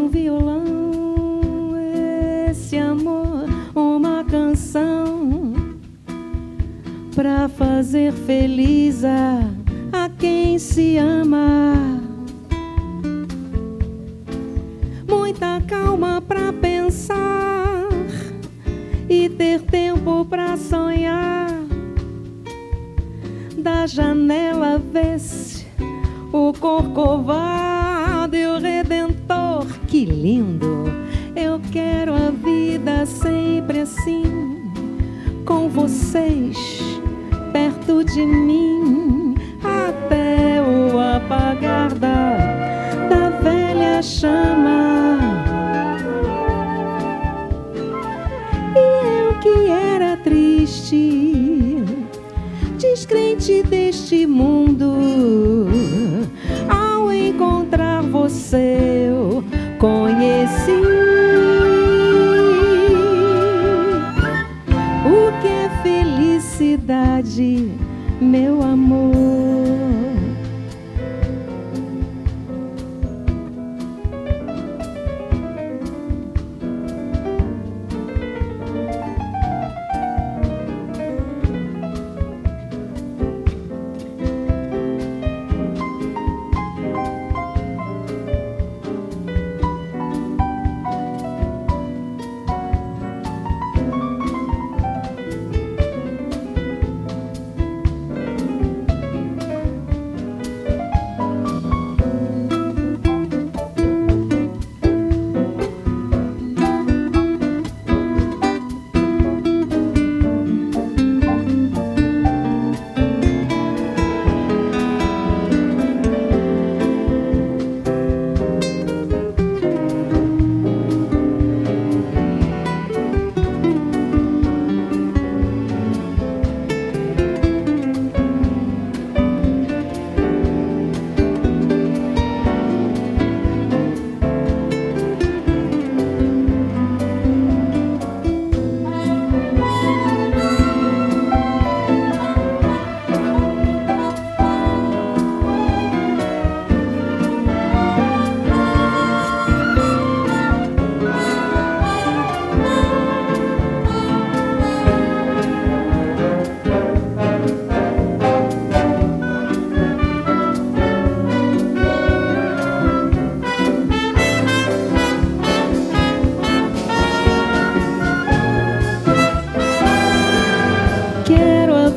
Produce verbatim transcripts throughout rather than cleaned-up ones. um violão, esse amor, uma canção pra fazer feliz a, a quem se ama. Muita calma pra pensar e ter tempo pra sonhar. Da janela vê-se o Corcovado e o Redentor. Que lindo! Eu quero a vida sempre assim, com vocês perto de mim, até o apagar da, da velha chama. E eu que era triste, descrente deste mundo, ao encontrar você eu conheci o que é felicidade, meu amor.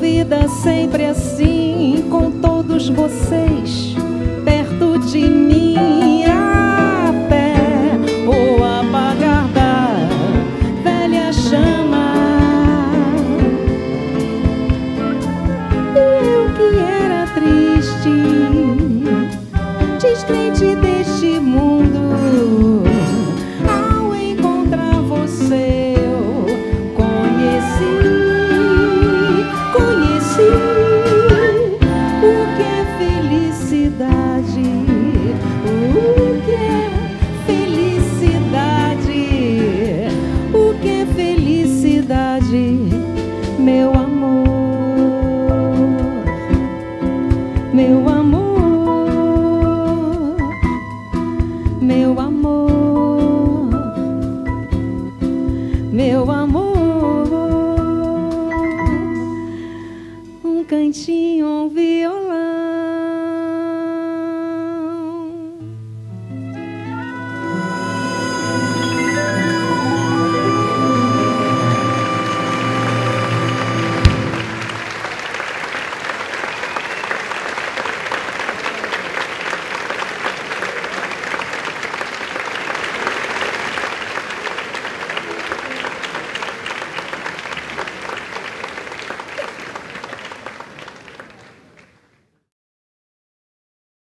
Vida sempre assim, com todos vocês perto de mim, até o apagar da velha chama. E eu que era triste, descrente deste mundo, ao encontrar você eu conheci. Meu amor, meu amor.